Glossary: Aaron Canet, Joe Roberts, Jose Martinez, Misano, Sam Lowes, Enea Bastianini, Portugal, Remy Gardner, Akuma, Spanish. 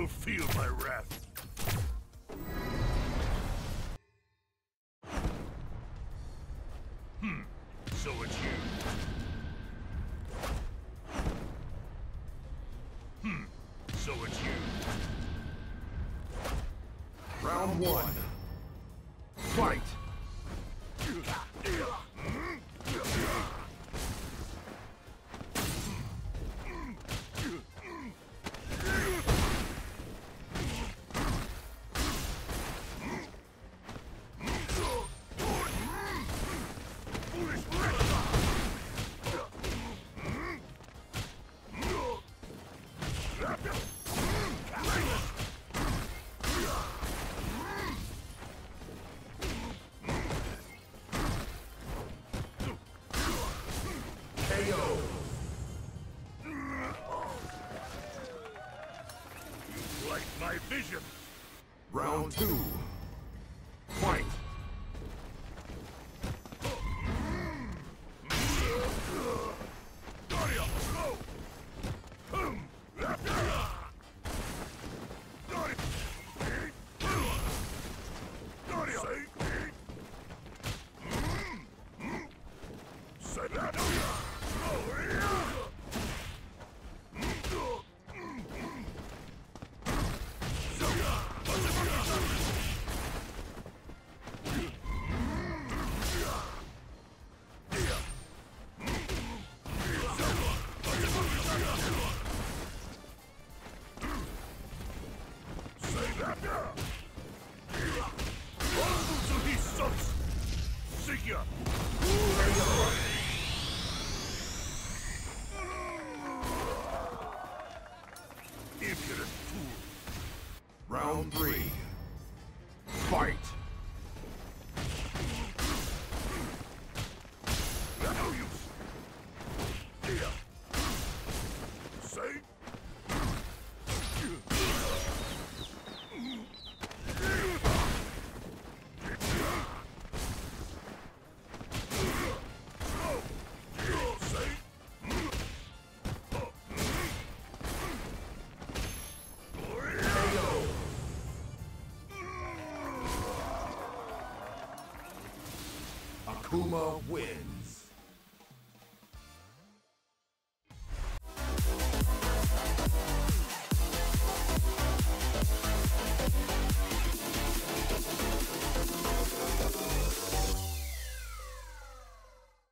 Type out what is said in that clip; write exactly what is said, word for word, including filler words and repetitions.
will feel my wrath. Hmm, so it's you. Hmm, so it's you. Round one. Fight! My vision. Round two. Fight. Round three. Fight! No use. Say. Akuma wins.